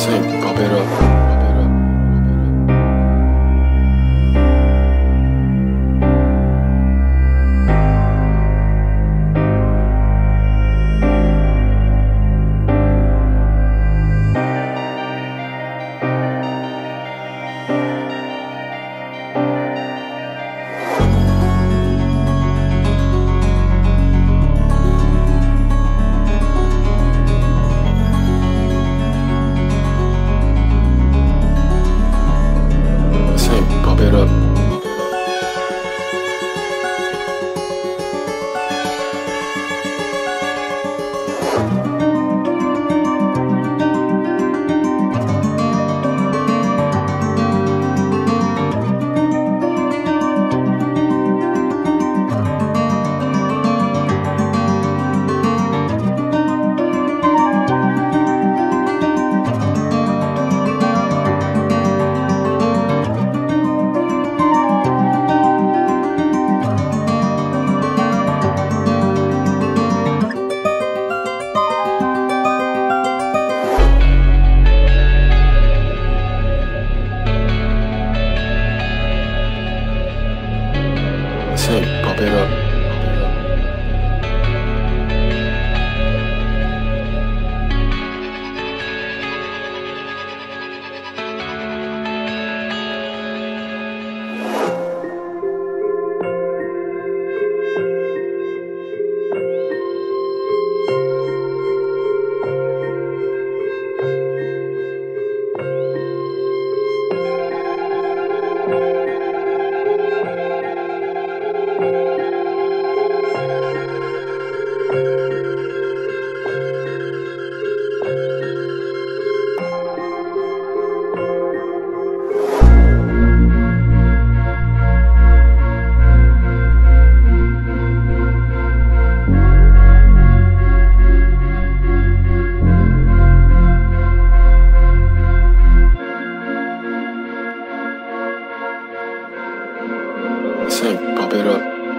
sink, pop it up. Pop it up. Pop it up. Pop it up. Sink, pop it up.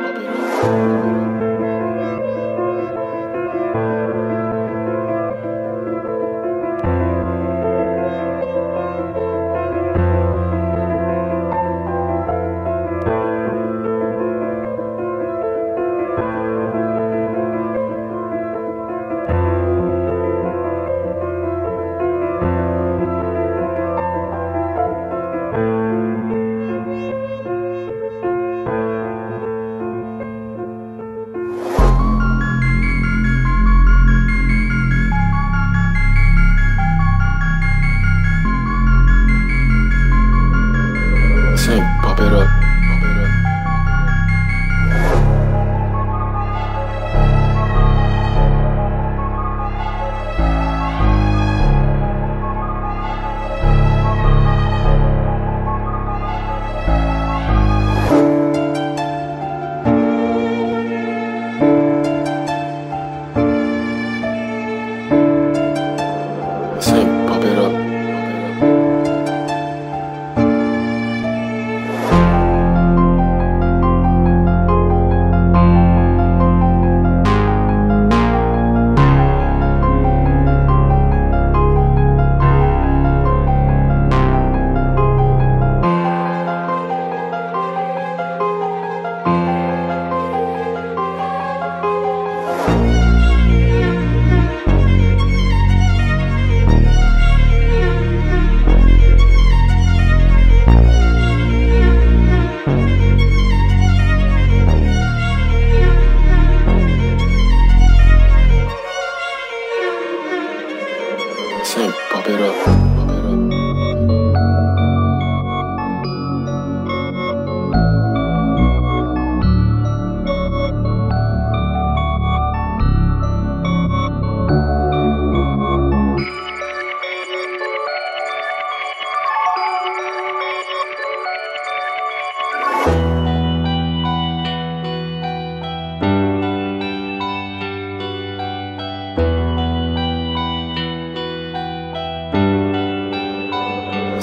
Pop it up.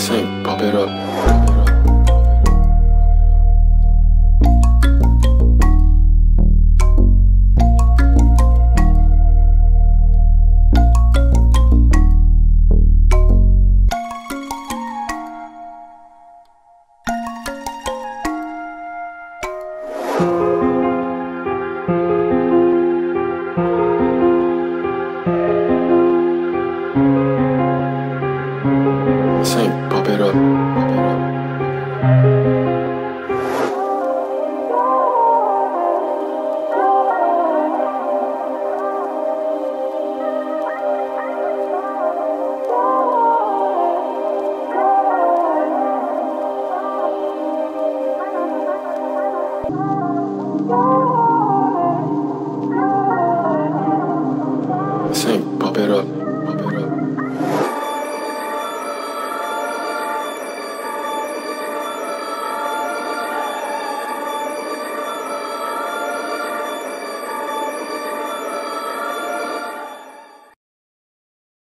Sink, pop it up. sink, pump it up. Sink, pump it up.